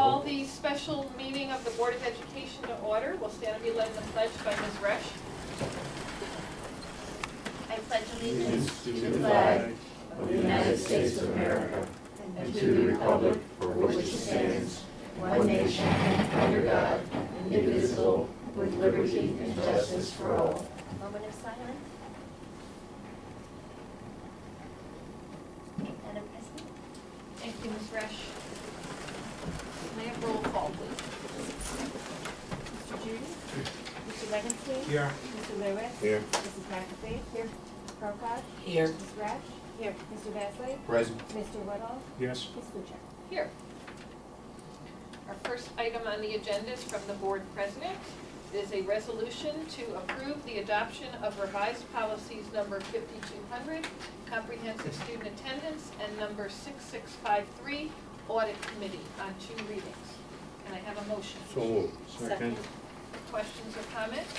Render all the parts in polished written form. Call the special meeting of the Board of Education to order. We'll stand and be led in the pledge by Ms. Resch. I pledge allegiance to the flag of the United States of America and to the republic for which it stands, one nation, under God, indivisible, with liberty and justice for all. Moment of silence. Madam President. Thank you, Ms. Resch. May I have roll call, please? Mr. Judy? Mr. Levinstein? Here. Mr. Lewis? Here. Mrs. McAfee? Here. Prokop? Here. Ms. Resch? Here. Mr. Basley? Present. Mr. Woodall? Yes. Ms. Kuchar? Here. Our first item on the agenda is from the board president. It is a resolution to approve the adoption of revised policies number 5200, comprehensive student attendance, and number 6653, audit committee, on 2 readings. Can I have a motion? So moved. Second. Questions or comments?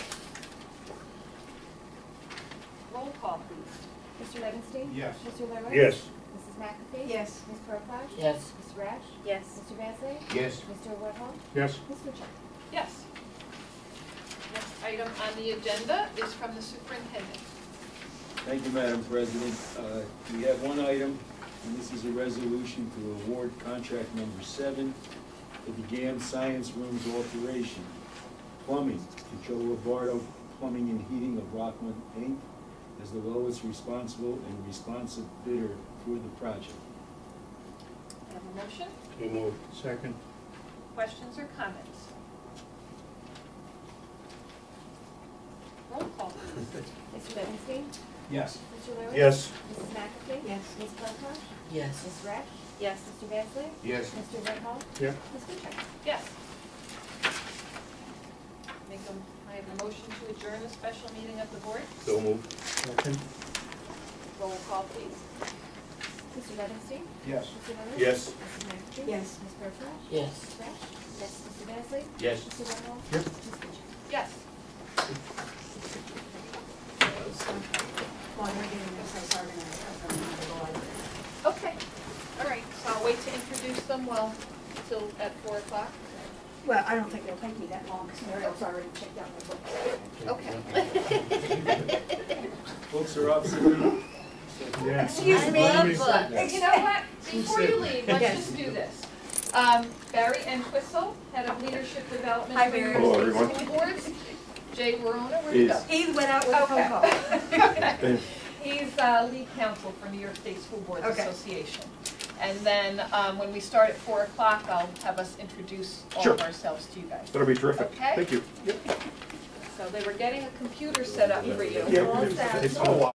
Roll call, please. Mr. Levinstein? Yes. Mr. Lewis? Yes. Mrs. McAfee? Yes. Ms. Prokop? Yes. Ms. Resch? Yes. Mr. Basley? Yes. Mr. Woodhull? Yes. Ms. Kuchar? Yes. Next item on the agenda is from the superintendent. Thank you, Madam President. We have one item, and this is a resolution to award contract number 7 for the GAM Science Rooms alteration, plumbing, to Joe Lobardo Plumbing and Heating of Rockland, Inc., as the lowest responsible and responsive bidder for the project. I have a motion. So moved. Second. Questions or comments? Roll call. Mr. Levinstein? Yes. Mr. Lewis? Yes. Mrs. McAfee? Yes. Ms. Prokop? Yes. Ms. Resch? Yes. Mr. Basley? Yes. Mr. Woodhull? Yeah. Ms. Kuchar? Yes. I have a motion to adjourn the special meeting of the board. So moved. Second. Roll call, please. Mr. Levinstein? Yes. Mr. Lewis? Yes. Mrs. McAfee? Yes. Ms. Prokop? Yes. Ms. Resch? Yes. Mr. Basley? Yes. Mr. Woodhull? Yes. Ms. Kuchar? Yes. Okay. All right. So I'll wait to introduce them till at 4 o'clock. Well, I don't think it'll take me that long because Mariel's already checked out my book. Okay. Books are obsolete. Yeah. Excuse me. I love books. You know what? Before you leave, let's just do this. Barry N. Twissel, Head of Leadership Development for various school boards. Jay Verona, where'd he go? He went out with a phone call. He's lead counsel for New York State School Boards Association. And then when we start at 4 o'clock, I'll have us introduce all of ourselves to you guys. That'll be terrific. Okay? Thank you. Yep. So they were getting a computer set up for you. Yeah, it's all